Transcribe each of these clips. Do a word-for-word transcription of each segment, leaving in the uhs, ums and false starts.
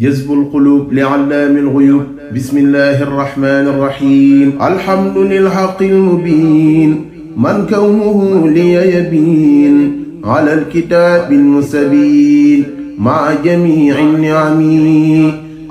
جذب القلوب لعلام الغيوب بسم الله الرحمن الرحيم الحمد للحق المبين من كونه لي يبين على الكتاب المستبين مع جميع النعم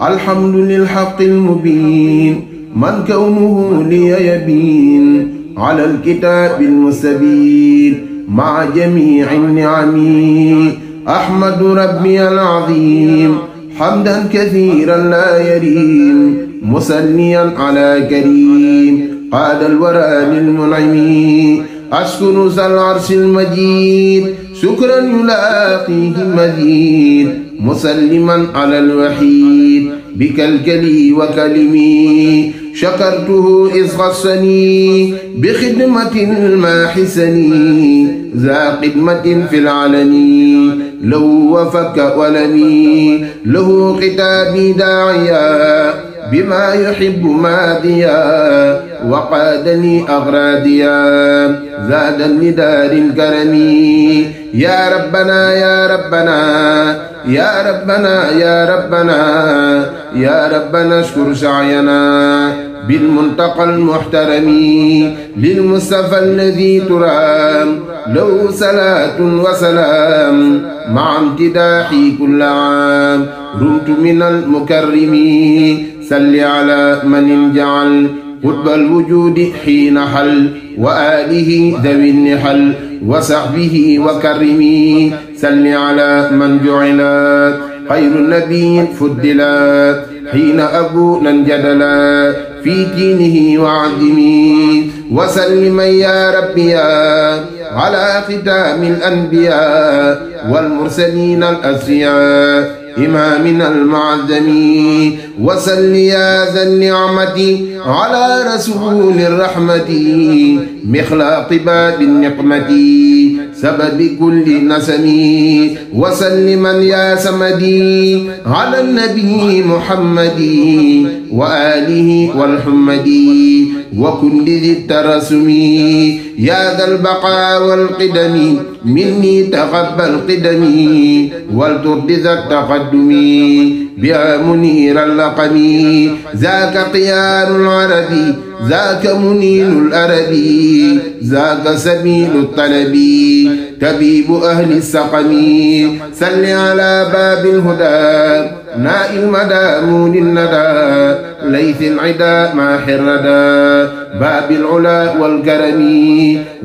الحمد للحق المبين من كونه لي يبين على الكتاب المستبين مع جميع النعم أحمد ربي العظيم حمدا كثيرا لا يريم مسليا على كريم قاد الورى للمنعم أشكر ذا العرش المجيد شكرا يلاقيه مزيد مسلما على الوحيد بك الكلي وكلمي شكرته إذ خصني بخدمة ما حسني ذا قدمة في العلني له وفك ولمي له كتابي داعيا بما يحب ماديا وقادني أغراديا زادا لدار الكرم يا ربنا يا ربنا يا ربنا يا ربنا يا ربنا اشكر سعينا بالمنتقى المحترم للمصطفى الذي ترام له صلاة وسلام مع امتداحي كل عام رمت من المكرم صل على من جعل قطب الوجود حين حل وآله ذوي النحل وصحبه وكرمي صل على من جعلت خير النبي فضلت حين أبونا انجدلا في دينه وعدمي وسلم يا ربي على ختام الأنبياء والمرسلين الأسرياء إمامنا المعظم وسل يا ذا النعمة على رسول الرحمة مخلاق باب النقمة سبب كل نسم وسلما يا سمدي على النبي محمد وآله والحمدي وكل ذي الترسم يا ذا البقاء والقدم مني تقبل قدمي ولترد ذا التقدم بها منير اللقم ذاك قيان العربي ذاك منير الأربي ذاك سبيل الطلب طبيب أهل السقم سل على باب الهدى نائل مدى مون الندى ليث العدا ما حردا باب العلا والكرم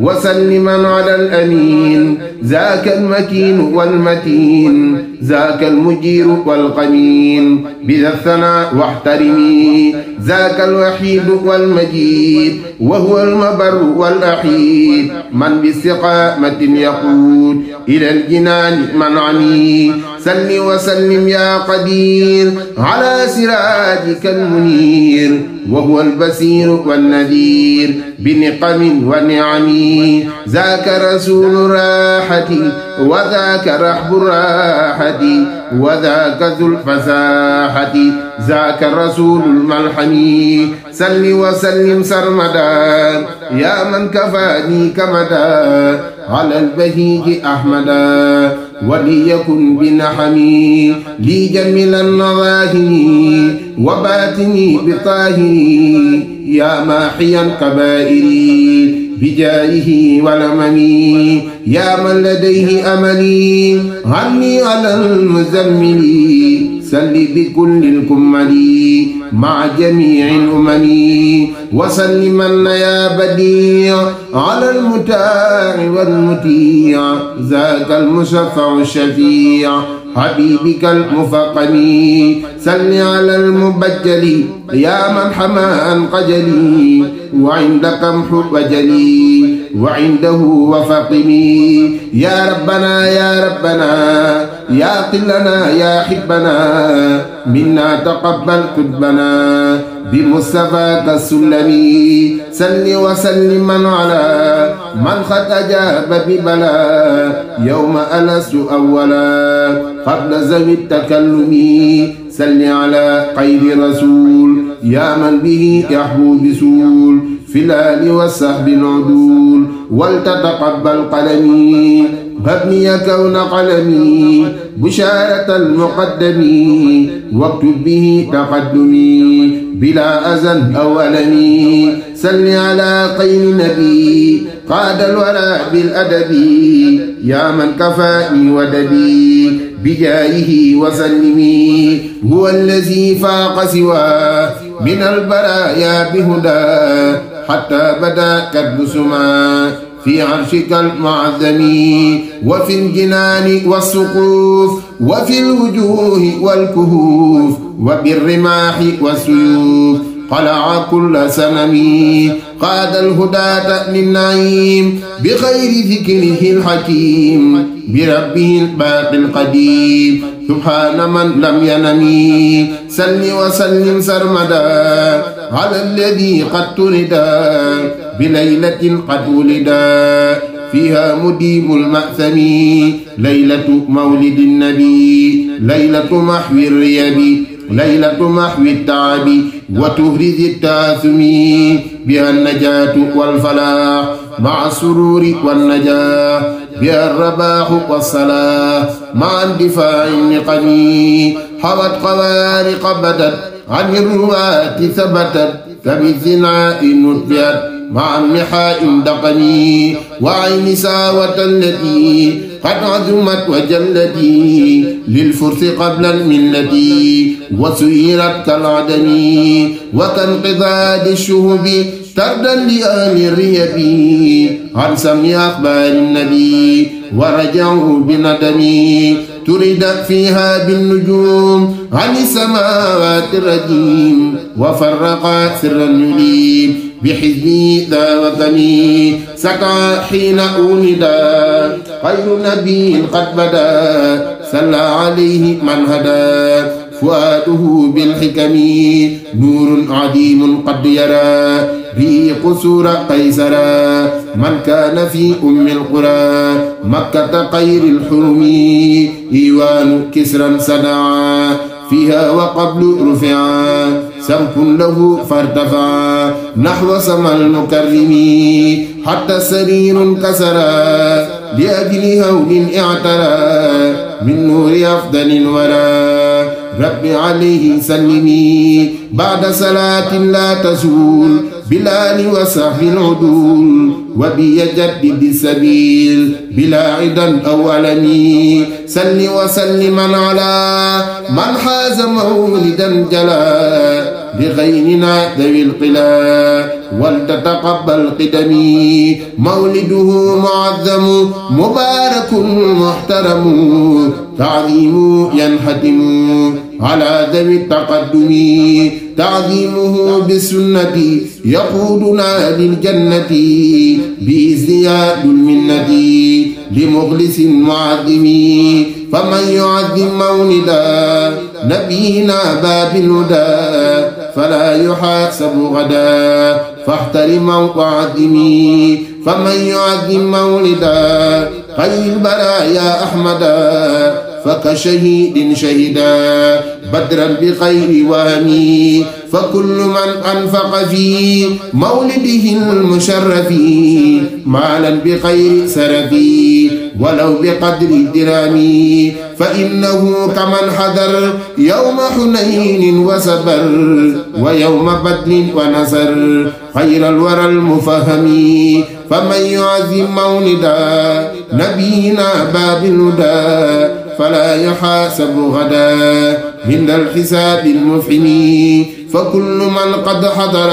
وسلما على الأمين ذاك المكين والمتين ذاك المجير والقمين بذا الثناء واحترمي ذاك الوحيد والمجيد وهو المبر والأحيد من باستقامة يقود إلى الجنان من عمي سل وسلم يا قدير على سراجك المنير وهو البصير والنذير بنقم ونعم ذاك رسول راحة وذاك رحب الراحة وذاك ذو الفساحة ذاك الرسول الملحم سل وسلم سرمدا يا من كفاني كمدا على البهيج أحمدا وليكن بنحمي لي جمل النظاهر وباتني بطاهري يا ماحيا كبائري بجاهه ولممي يا من لديه أملي عني على المزمل سل بكل الكمل مع جميع الأمم وسلمنا يا بديع على المتاع والمطيع ذاك المشفع الشفيع حبيبك المفقمي سل على المبجل يا من حمى عن قجلي وعندك امح وجلي وعنده وفقمي يا ربنا يا ربنا يا قلنا يا حبنا منا تقبل كتبنا بمصطفى كالسلمي سل وسلما على من قد أجاب ببلا يوم ألست أولا قبل زمن التكلم سل على خير رسول يا من به يحبو بسول في الآل والصحب العدول ولتتقبل قلمي هبني كون قلمي بشارة المقدم واكتب به تقدمي بلا أزل أولمي سل على قيل نبي قاد الورى بالأدب يا من كفاني ودبي بجاهه وسلمي هو الذي فاق سوى من البرايا بهدى حتى بدا كالبسما في عرشك المعظم وفي الجنان والسقوف وفي الوجوه والكهوف وبالرماح والسيوف قلع كل سنمي قاد الهداة للنعيم بخير ذكره الحكيم بربه الباقي القديم سبحان من لم ينمي سل وسلم سرمدا على الذي قد تردا بليلة قد ولدا فيها مديم المأثم ليلة مولد النبي ليلة محو الريب ليلة محو التعب وتهرز التاثم بها النجاة والفلاح مع السرور والنجاة بها الرباح والصلاة مع اندفاع النقم حوت خوارق بدت عن الرواة ثبتت فبالزنا نتبعت مع النحاء دقني وعين ساوة التي قد عزمت وجلتي للفرس قبل الملتي وسيرت كالعدم وكانقضاد الشهب تردا لآل الريب عن سمع أخبار النبي ورجعوا بندم ترد فيها بالنجوم عن السماوات الرجيم وفرقا سرا يليم بحزبي ذا وطني سكى حين أولدا خير نبي قد بدا صلى عليه من هدى فؤاده بالحكم نور عظيم قد يرى به قصور قيسرا من كان في أم القرى مكة خير الحرم إيوان كسرا سدعا فيها وقبل رفعا سمك له فارتفع نحو سما المكرم حتى سرير كسرا لأجل هول اعترى من نور أفضل الورى رب عليه سلمي بعد صلاة لا تزول بلال وسحب العدول وبيجدد السبيل بلا عدا أو ألمي سل وسلما على من حاز مولدا جلا لغيرنا ذوي القلا ولتتقبل قدمي مولده معظم مبارك محترم تعظيم ينحتم على ذوي التقدم تعظيمه بالسنة يقودنا للجنة بإذن يا ذو المنة لمخلص معظم فمن يعظم مولدا نبينا باب الهدى فلا يحاسب غدا فاحترموا وعظمي فمن يعظم مولدا خير البرايا أحمدا فكشهيد شهدا بدرا بخير وهمي فكل من أنفق في مولده المشرف مالا بخير سرفي ولو بقدر درامي فإنه كمن حذر يوم حنين وسبر ويوم بدل ونصر خير الورى المفهم فمن يعظم مولدا نبينا باب الهدى فلا يحاسب غدا عند الحساب المفهم فكل من قد حضر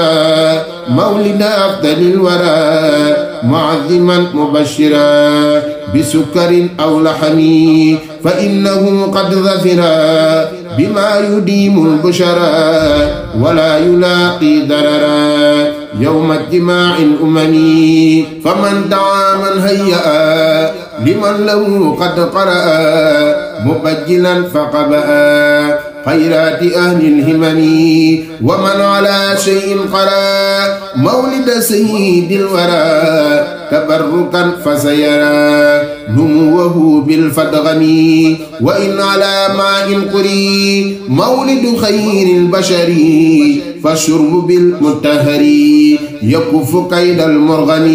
مولد أفضل الورى معظما مبشرا بسكر أو لحم فإنه قد ظفرا بما يديم البشرى ولا يلاقي ضررا يوم اجتماع الأمم فمن دعا من هيأ لمن له قد قرأ مبجلا فقبأ خيرات أهل الهمم ومن على شيء قرأ مولد سيد الورى تبركا فسيرى نموه بالفدغم وإن على ماء قري مولد خير البشر فالشرب بالمطهر يكف كيد المرغم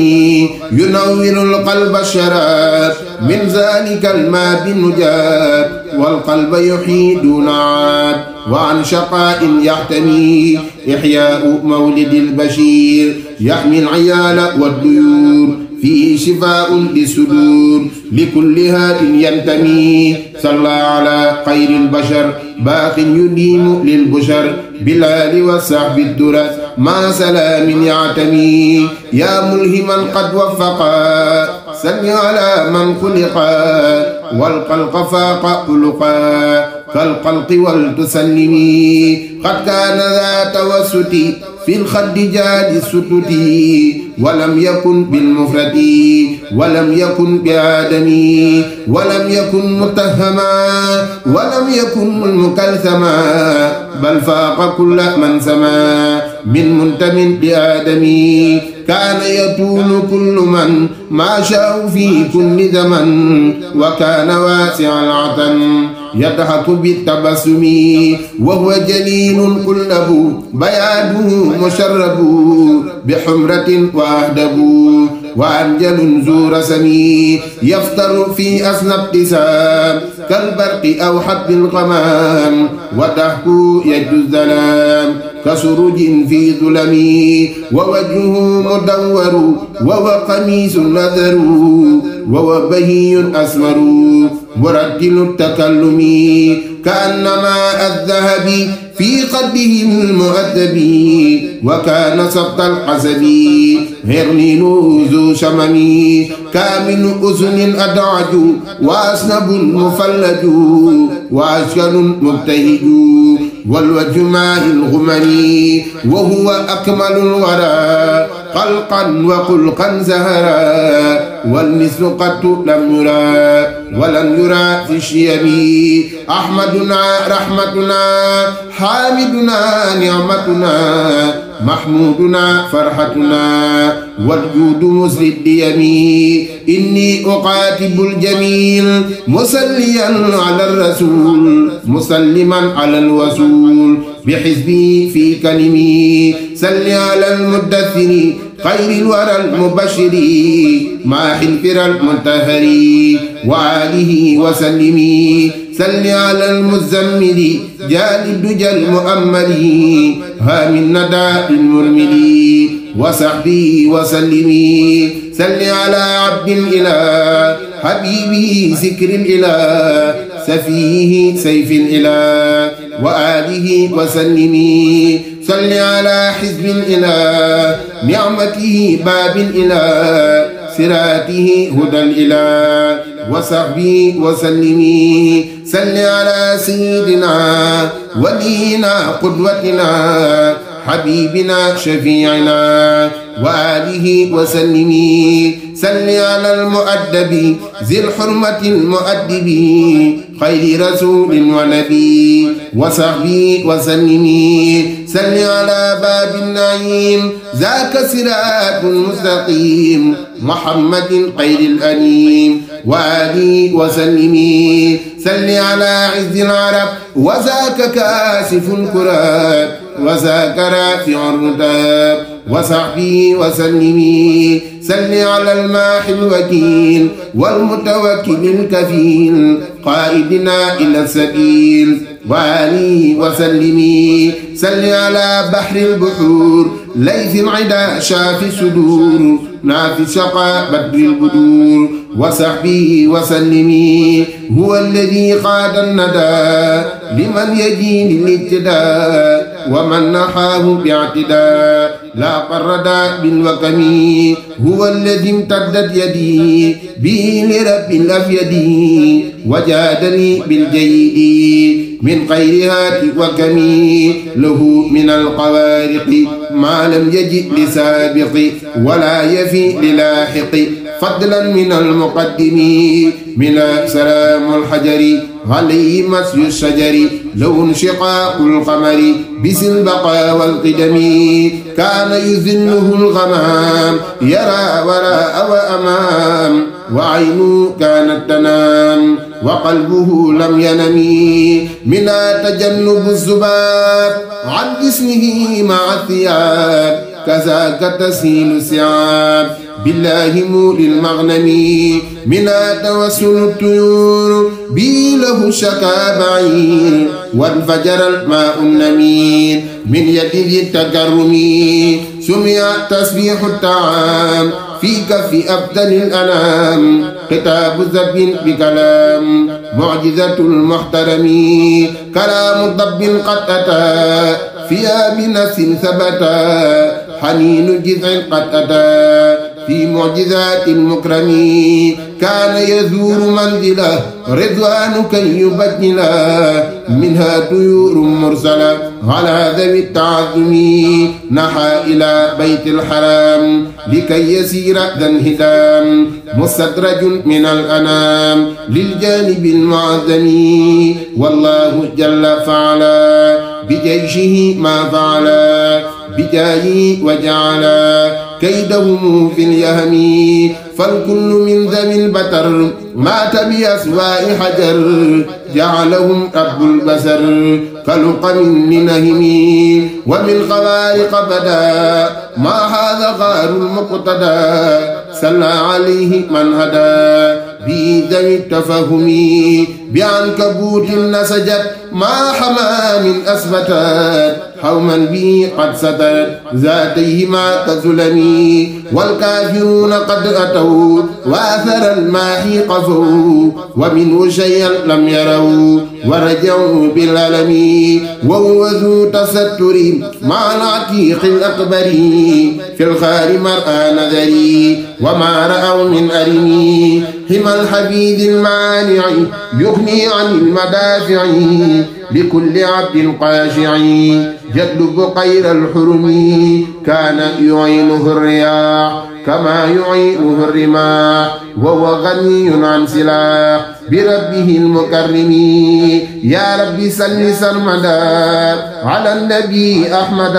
ينور القلب الشراب من ذلك الماء بالنجاب والقلب يحيي دون عاد وعن شقاء يحتمي إحياء مولد البشير يحمي العيال والديور فيه شفاء للصدور لكل هاد ينتمي صلى على خير البشر باق يديم للبشر بالآل والصحب الدرس مع سلام يعتمي يا ملهما قد وفقا سل على من خلقا والقلق فاق خلقا كالقلق والتسلمي قد كان ذا توسطي في الخد جاد السطوتي ولم يكن بالمفرد ولم يكن بعدمي ولم يكن متهما ولم يكن مكلثما بل فاق كل من سما من منتم بعدمي كان يطول كل من ما شاء في كل زمن وكان واسع العطن يضحك بالتبسم وهو جليل كله بياده مشرب بحمرة وأهدب وأنجل ذو رسم يفطر في أسنى ابتسام كالبرق أو حب القمام وتحكو يجد الظلام كسرج في ظلم ووجهه مدور وهو قميص نذر وهو بهي أسمر ورتل التكلم كأنما الذهب في قدهم المؤدب وكان سبط الحسب هرنين ذو شمم كامل أذن أدعج وأسنب مفلج وأشكل مبتهج والوجه ماء الغمم وهو أكمل الورى خلقا وخلقا زهرا والمثل قد لم يرى ولن يرى في الشيم أحمدنا رحمتنا حامدنا نعمتنا محمودنا فرحتنا والجود مسل الديم إني أقاتب الجميل مسليا على الرسول مسلما على الوصول بحزبي في كلمي سل على المدثر خير الورى المبشر مع حلفر المنتهر وآله وسلمي سل على المزمل جالب دجى المؤمل هام النداء المرمل وصحبي وسلمي سل على عبد الإله حبيبي ذكر الإله سفيه سيف الإله وآله وسلمي صل على حزب الإله نعمته باب الإله سراته هدى الإله وصحبه وسلمي صل على سيدنا ولينا قدوتنا حبيبنا شفيعنا وآله وسلمي سل على المؤدب ذي الحرمة المؤدب خير رسول ونبي وصحبه وسلمي سل على باب النعيم ذاك صراط مستقيم محمد خير الأنيم وآله وسلمي سل على عز العرب وذاك كاسف الكراب وذاك رافع الرتاب وصحبه وسلمي سل على الماح الوكيل والمتوكل الكفيل قائدنا إلى السبيل وآله وسلمي سل على بحر البحور ليث العدا شافي الصدور نافي شقاء بدر البدور وصحبه وسلمي هو الذي قاد الندى لمن يجيني الابتداء ومن نحاه باعتداء لا فرد بالوكم هو الذي امتدت يدي به لرب الأفيد وجادني بالجيد من غير هات وكمي له من القوارق ما لم يجئ لسابق ولا يفي للاحق فضلا من المقدم من سلام الحجر عليه مسي الشجر لو انشقاق القمر بسلبقى والقدم كان يذله الغمام يرى وراء وأمام وعينه كانت تنام وقلبه لم ينم منها تجنب الذباب عن جسمه مع الثياب كذاك تسهيل السعاب بالله مولي المغنم منا توسل الطيور بي له شكا بعير وانفجر الماء النمير من يده التكرم سمع تسبيح الطعام في كف أبدل الأنام كتاب الذب بكلام معجزة المحترم كلام الضب قد أتى فيها بنفس ثبتا حنين جذع قد أتى في معجزات المكرمين كان يزور منزله رضوان كي يبدله منها طيور مرسله على ذوي التعظم نحى إلى بيت الحرام لكي يسير ذا انهدام مستدرج من الأنام للجانب المعظم والله جل فعلا بجيشه ما فعلا بجاهه وجعلا كيدهم في اليهم فالكل من ذوي البتر مات بأسواء حجر جعلهم رب البشر كلقم من نهم ومن خوارق بدا ما هذا غار المقتدى صلى عليه من هدى بذوي التفهم بعنكبوت نسجت ما حمى من أثبتت حوما به قد سترت ذاتيهما كزلمي والكافرون قد أتوا وآثر الماحي قفوا ومنه شيئا لم يروا ورجعوا بالألم وهو ذو تستر مع العتيق الأكبر في الخار مرأى نذري وما رأوا من أرمي هما الحبيب المانع يغني عن المدافع لكل عبد قاشع يطلب غير الحرم كان يعينه الرياح كما يعينه الرماح وهو غني عن سلاح بربه المكرم يا رب صل سرمدا على النبي أحمد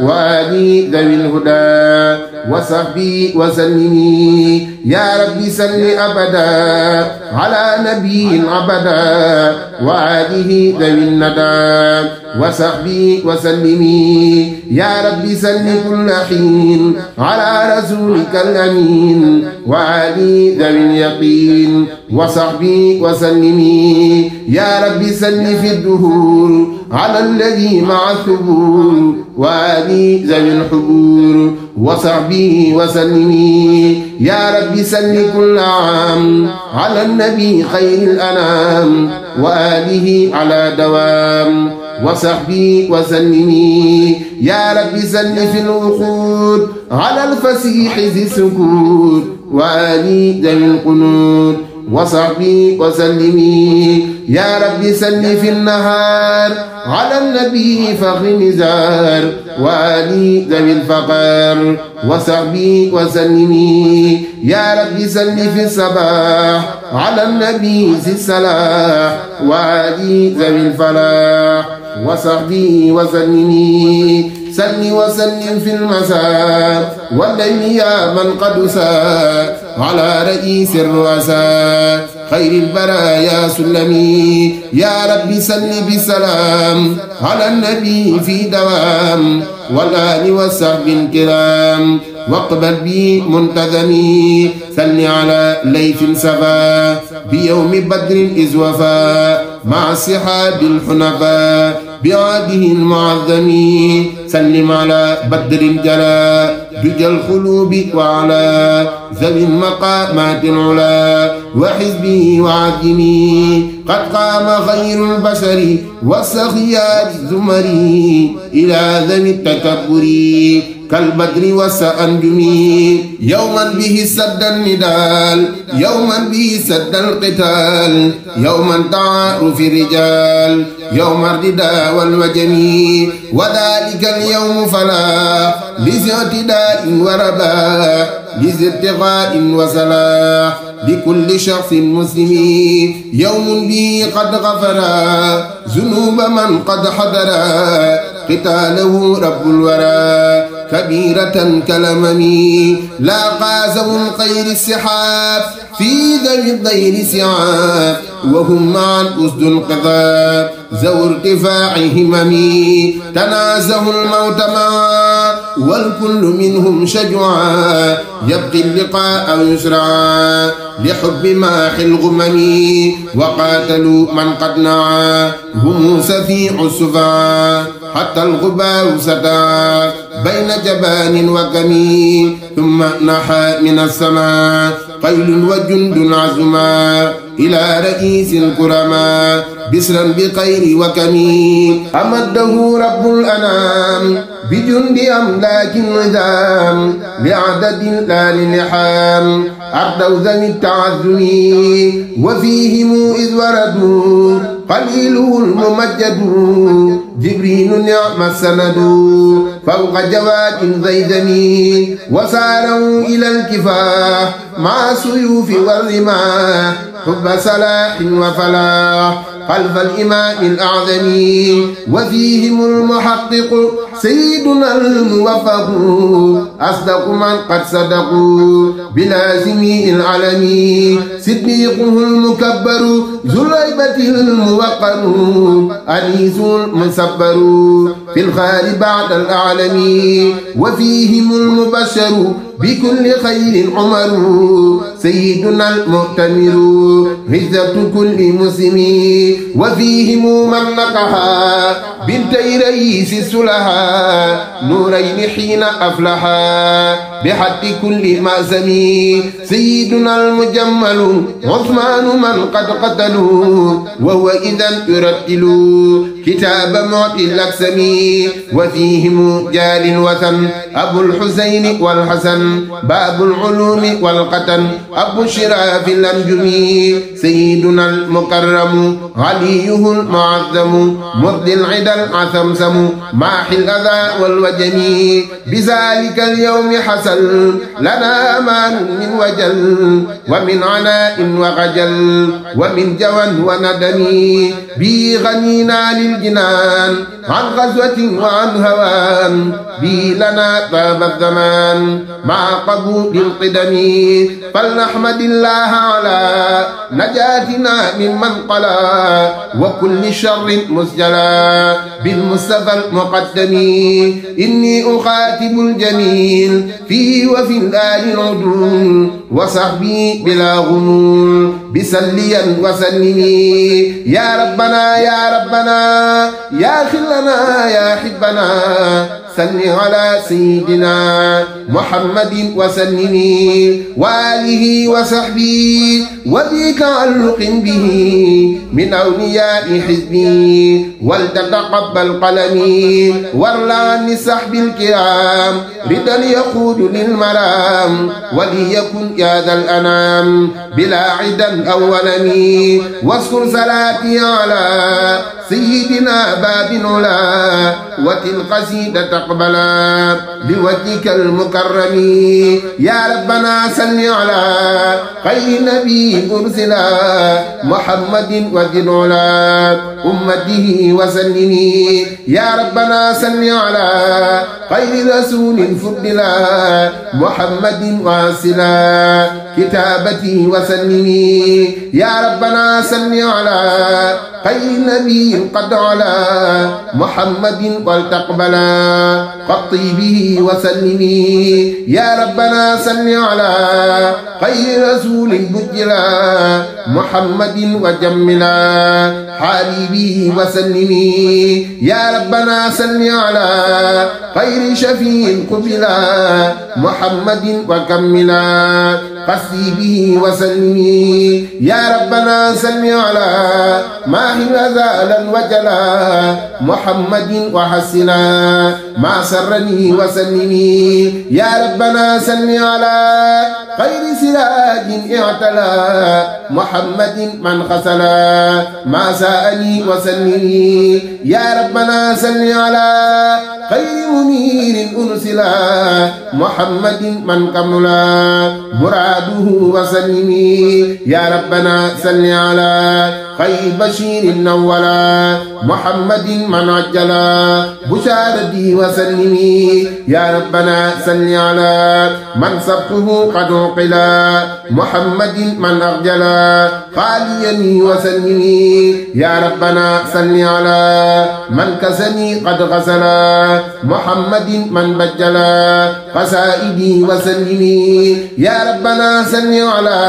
وآل ذوي الهدى وصحبي وسلمي يا رب صل أبدا على نبي عبدا وآله ذوي الندى وصحبي وسلمي يا رب صل كل حين على رسولك الأمين وآله ذوي اليقين وصحبي وسلمي يا رب صل في الدهور على الذي مع الثبور وآله ذوي الحبور وصحبه وسلمي يا رب سل كل عام على النبي خير الأنام وآله على دوام وصحبه وسلمي يا رب سل في الوقود على الفسيح ذي السكوت وآله ذوي القنوت وصحبه وسلمي يا رب سل في النهار على النبي فخر نزار وآل ذوي الفقر وصحبه وسلمي يا رب سل في الصباح على النبي ذي الصلاح وآل ذوي الفلاح وصحبه وسلمي سلم وسلم في المساء والليل يا من قد ساء على رئيس الرؤساء خير البرايا سلمي يا رب سلم بالسلام على النبي في دوام والآل والصحب الكرام واقبل بي منتظمي سل على ليث سفا بيوم بدر إذ وفا مع الصحاب الحنفاء بعاده المعظم سلم على بدر جلا دجى الخلوب وعلى ذوي المقامات العلا وحزبه وعظمي قد قام خير البشر والسخيات الزمري إلى ذوي التكبر كالبدر والسأنجم يوما به سد الندال يوما به سد القتال يوما تعارف الرجال يوم الرداء والوجم وذلك اليوم فلا لذي اعتداء وربا لذي ارتقاء وصلاح لكل شخص مسلم يوم به قد غفرا ذنوب من قد حضرا قتاله رب الورى كبيرة كالمني لا قازهم غير السحاب في ذي الضير سعاب وهم عن أسد القضاء ذو ارتفاع هممي تنازهوا الموت معا والكل منهم شجعا يبقي اللقاء يسرعا لحب ماح الغمم وقاتلوا من قد نعا هم سفيع السفعا حتى الغبار سدعا بين جبان وكمين ثم نحى من السماء قيل وجند عزما إلى رئيس الكرماء بسرا بخير وكمين أمده رب الأنام بجند أملاك النظام لعدد لا للحام أردوا ذوي التعزم وفيهم إذ وردوا قليله الممجد جبريل نعم السند فوق جواد زيدمي وساروا إلى الكفاح مع سيوف والرماح حب صلاح وفلاح خلف الإمام الأعظم وفيهم المحقق سيدنا الموفق أصدق من قد صدقوا بلازمي العلمي صديقه المكبر ذو الهيبة الموقر أنيس المصبر في الخال بعد الأعلم وفيهم المبشر بكل خير عمر سيدنا المؤتمر عزة كل مسلم وفيهم من نقها بنتي رئيس السلها نورين حين أفلحا بحد كل مأزم سيدنا المجمل عثمان من قد قتلوا وهو إذا يرتل كتاب معطي الأكسم وفيهم جال وثن أبو الحسين والحسن باب العلوم والقتن أبو الشراف الأنجم سيدنا المكرم عليه المعظم مرضي العدى العثمسم ماحي الأذى والوجم بذلك اليوم حصل لنا أمان من وجل ومن عناء وغجل ومن جوى وندم بي غنينا للجنان عن غزوة وعن هوان بي لنا طاب الزمان مع قبول القدم فلنحمد الله على نجاتنا ممن قلا وكل شر مسجلا بالمصطفى المقدم إني أخاتب الجميل فيه وفي الآل العدل وصحبي بلا غمول بسليا وسلمي يا ربنا يا ربنا يا خلنا يا حبنا صل على سيدنا محمد وسلم وآله وصحبه وذي تعلق به من أولياء حزبي ولتتقبل قلمي وارض عن صحب الكرام رضا يقود للمرام وليكن يا ذا الأنام بلا عدا أو ولمي واذكر صلاتي على سيدنا باب علا وتلك قصيدة تقبلا بوجهك المكرم يا ربنا صل على خير نبي مرسلا محمد وجل علا أمته وسلم يا ربنا صل على خير رسول فضلا محمد واصلا كتابته وسلم يا ربنا صل على خير نبي قد علا محمد والتقبلا قطي به وسلمي يا ربنا صل على خير رسول بجلا محمد وجملا حالي به وسلمي يا ربنا صل على خير شفيع قبلا محمد وكملا قصدي به وسلمي يا ربنا صل على ماهي غزالا وجلا محمد وحسنا ما سرني وسلمي يا ربنا سلمي على خير سراج اعتلى محمد من خسلا ما سأني وسلمي يا ربنا سلمي على خير منير أرسلا محمد من كملا مراده وسلمي يا ربنا سلمي على خير بشير أولا محمد من عجلا بشارتي وسلمي يا ربنا صل على من سبقه قد عقلا محمد من أرجلا خاليني وسلمي يا ربنا صل على من كسني قد غسلا محمد من بجلا قصائدي وسلمي يا ربنا صل على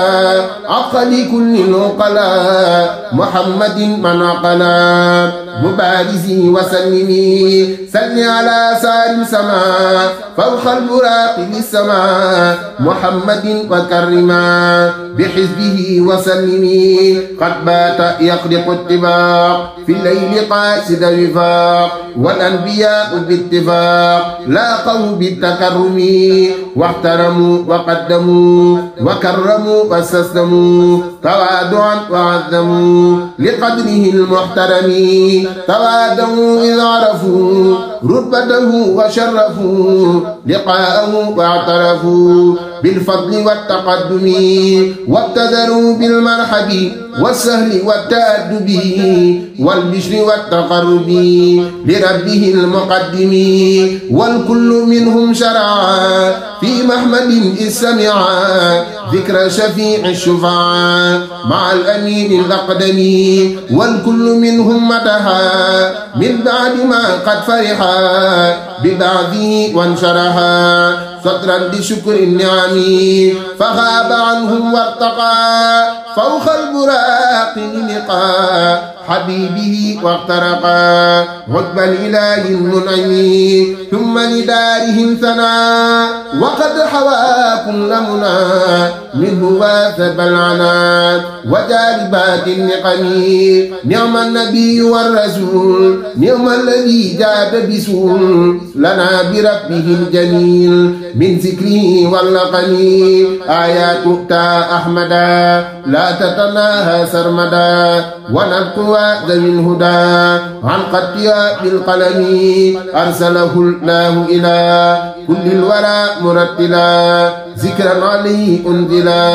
عقل كل نقلا محمد من عقلا مبارزي وسلمي سلم على سار السماء فوق البراق بالسماء محمد وكرما بحزبه وسلمي قد بات يخرق الطباق في الليل قاصد الوفاق والأنبياء باتفاق لاقوا بالتكرم واحترموا وقدموا وكرموا واستسلموا تواضعا وعظموا لقدره المحترم توادوا إذ عرفوا رتبته وشرفوا لقاءه واعترفوا بالفضل والتقدم وابتدروا بالمرحب والسهل والتأدب والبشر والتقرب لربه المقدم والكل منهم شرعا في محمد السمعا ذكر شفيع الشفعاء مع الأمين الأقدم والكل منهم مدها من بعد ما قد فرحا ببعضه وانشرها سطرا لشكر النعم فغاب عنهم وارتقى فوق البراق لقى حبيبه واقترقا عجب الإله المنعم ثم لدارهم ثنا وقد حوى كل منا منه واثب العنا وجالبات النقم نعم النبي والرسول نعم الذي جاد بسول لنا بربه الجميل من ذكره واللقم آيات أؤتى أحمدا لا تتناهى سرمدا ونذكر ذوي الهدى عن قطيع بالقلم أرسله الله إلى كل الورى مرتلا ذكرا عليه أنزلا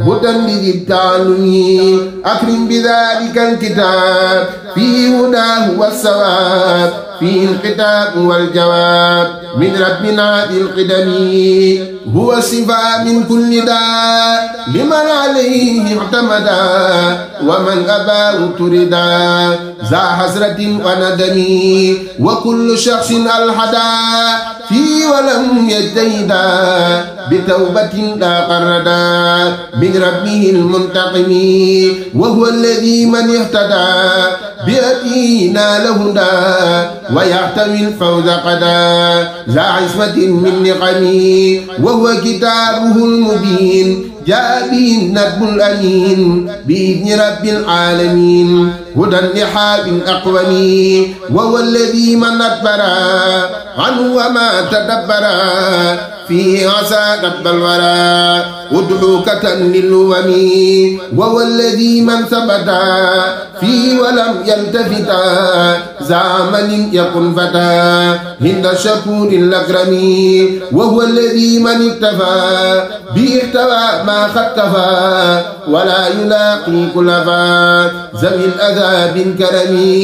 هدى لذي التعلم أكرم بذلك الكتاب فيه هداه والثواب فيه الخطاب والجواب من ربنا ذي القدم هو الشفاء من كل داء لمن عليه اعتمدا ومن أباه تردا ذا حسرة وندم وكل شخص ألحدا في ولم يجتهدا بتوبة لا قردا من ربه المنتقم وهو الذي من اهتدى بأتينا لهدى ويحتوي الفوز قدا ذا عصمة من نقمي وهو كتابه المبين جاء به الندب الأمين بإذن رب العالمين هدى لحاب أقوم وهو الذي من أدبرا عنه وما تدبرا فيه عسى رب الورى أدعوكة للأمم وهو الذي من ثبتا فيه ولم يلتفتا زامن يكن فتا هند الشكور الأكرم وهو الذي من اكتفى باحتوى ما خطفا ولا يلاقي كلفا ذوي الأذى بالكرم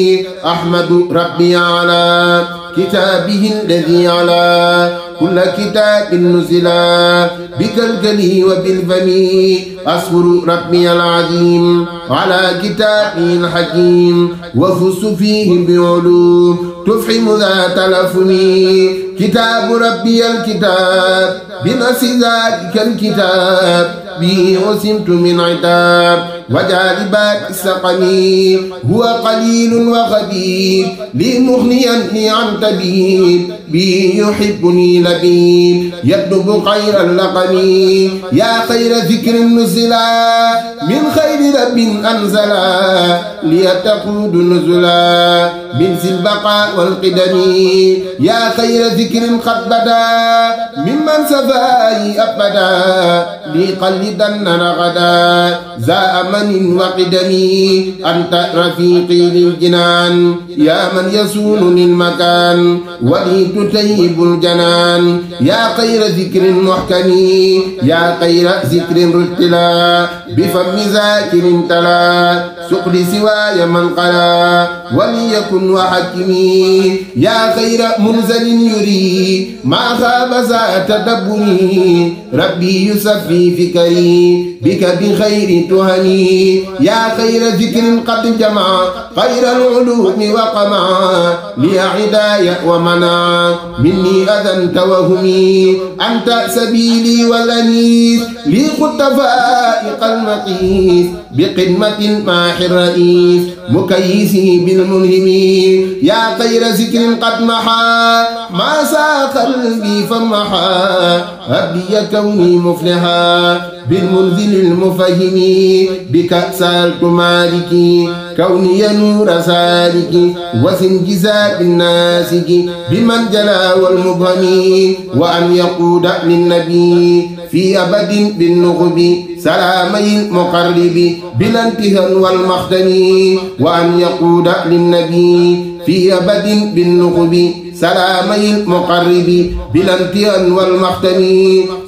أحمد ربي على كتابه الذي على كل كتاب نزلا بكالكلي وبالفمي أصبر ربي العظيم على كتابه الحكيم وفص فيه بعلوم تفحم ذات لفمي كتاب ربي الكتاب بنص ذلك الكتاب به عصمت من عتاب وجالبات السقمي هو قليل وخبير لي مغنيا عن طبيب به يحبني لبيب يطلب خير اللقم يا خير ذكر نزلا من خير رب انزلا ليتقود نزلا من ذي البقاء والقدم يا خير ذكر قد بدا ممن سفاه ابدا ليقلدن رغدا زاء لبن وقدمي أنت رفيقي للجنان يا من يسولني المكان ولي تطيب الجنان يا خير ذكر محكمي يا خير ذكر رتلا بفم ذاكر تلا سقل سواي من قلا وليكن وحكمي يا خير منزل يري ما خاب ذا تدبري ربي يصفي فكري بك بخير تهني يا خير ذكر قد جمع خير العلوم وقمع لي عدايا ومنع مني أذى توهمي أنت سبيلي والأنيس لي خطفائق المقيس بقدمة ماح الرئيس مكيسي بالملهم يا خير ذكر قد محا ما ساق قلبي فمحا أبدي كوني مفلحا بالمنزل المفهم بك سألت مالكي كوني نور سالكي وسنجزاء الناسك بمن جلا والمبهم وأن يقود للنبي في أبد بالنقب سلامي المقرب بلا انتهى والمخدم وأن يقود للنبي في أبد بالنقب سلامي المقرب بلا انتهى والمخدم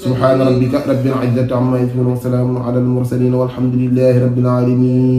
سبحان ربك رب العزة عما يصفون وسلام على المرسلين والحمد لله رب العالمين.